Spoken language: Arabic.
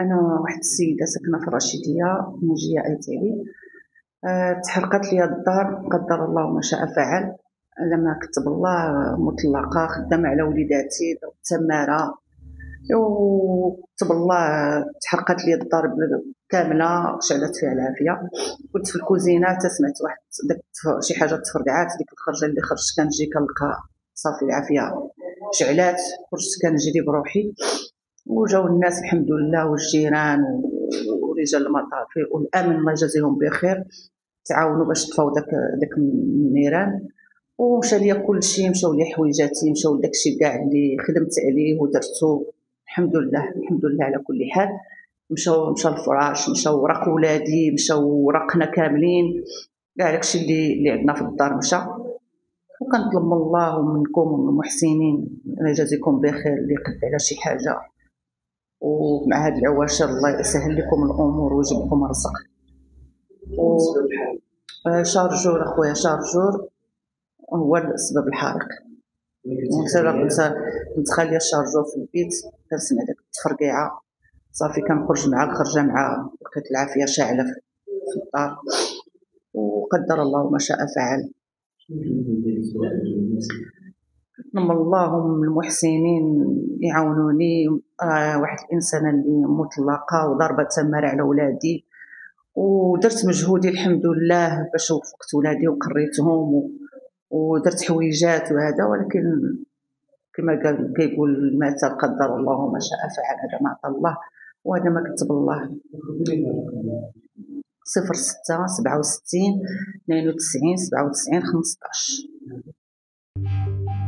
انا واحد السيده ساكنه في الرشيديه موجيه اتيلي، تحرقت لي الدار قدر الله ما شاء فعل. لما كتب الله مطلقه، خدامه على وليداتي تماره، وكتب الله تحرقت لي الدار كامله، شعلت فيها العافيه. كنت في الكوزينه تسمعت واحد شي حاجه تفرقعات، ديك الخرجه اللي خرجت كنجي كنلقى صافي العافيه شعلات، خرجت كنجري بروحي وجاو الناس الحمد لله والجيران ورجال المطافي والامن الله يجازيهم بخير، تعاونوا باش طفاو داك النيران. ومشى ليا كلشي، مشاو ليا حويجاتي، مشاو لداكشي كاع اللي خدمت عليه ودرتو، الحمد لله الحمد لله على كل حال. مشى الفراش، مشاو وراق ولادي، مشاو وراقنا كاملين، كاع داكشي اللي عندنا في الدار مشى. وكنطلب من الله ومنكم ومن المحسنين الله يجازيكم بخير، اللي قد على شي حاجه ومع هاد العواشر الله يسهل لكم الامور ويجيب لكم الرزق. شارجور اخويا، شارجور هو السبب الحارق. كنت خاليه الشارجور في البيت، كنسمع داك التفرقيعه صافي كنخرج مع الخرجه، مع لقيت العافيه شاعله في الدار، وقدر الله ما شاء فعل. نم اللهم المحسنين يعاونوني. واحد الانسانه اللي مطلقه وضربه تماره على ولادي، ودرت مجهودي الحمد لله باش وفقت ولادي وقريتهم ودرت حويجات وهذا، ولكن كما قال كيقول مات قدر الله ما شاء فعل. هذا ما عطى الله وهذا ما كتب الله. 06 67 92 97 15